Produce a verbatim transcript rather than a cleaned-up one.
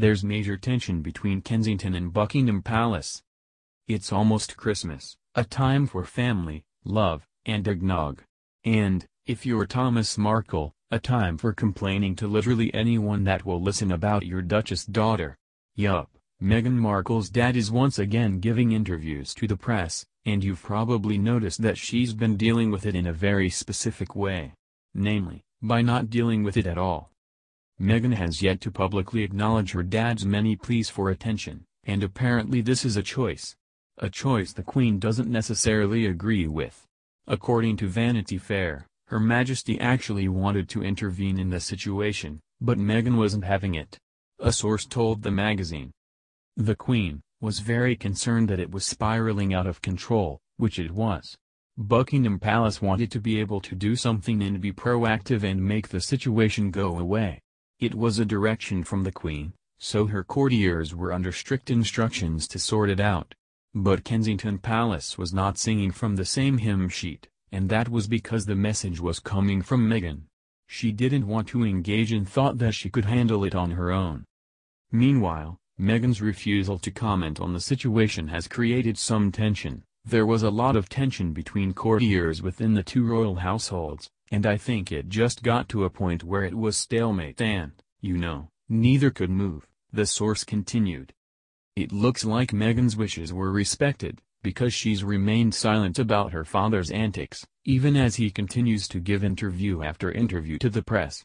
There's major tension between Kensington and Buckingham Palace. It's almost Christmas, a time for family, love, and eggnog. And, if you're Thomas Markle, a time for complaining to literally anyone that will listen about your Duchess daughter. Yup, Meghan Markle's dad is once again giving interviews to the press, and you've probably noticed that she's been dealing with it in a very specific way. Namely, by not dealing with it at all. Meghan has yet to publicly acknowledge her dad's many pleas for attention, and apparently this is a choice. A choice the Queen doesn't necessarily agree with. According to Vanity Fair, Her Majesty actually wanted to intervene in the situation, but Meghan wasn't having it. A source told the magazine. The Queen was very concerned that it was spiraling out of control, which it was. Buckingham Palace wanted to be able to do something and be proactive and make the situation go away. It was a direction from the Queen, so her courtiers were under strict instructions to sort it out. But Kensington Palace was not singing from the same hymn sheet, and that was because the message was coming from Meghan. She didn't want to engage and thought that she could handle it on her own. Meanwhile, Meghan's refusal to comment on the situation has created some tension. There was a lot of tension between courtiers within the two royal households, and I think it just got to a point where it was stalemate and, you know, neither could move, the source continued. It looks like Meghan's wishes were respected, because she's remained silent about her father's antics, even as he continues to give interview after interview to the press.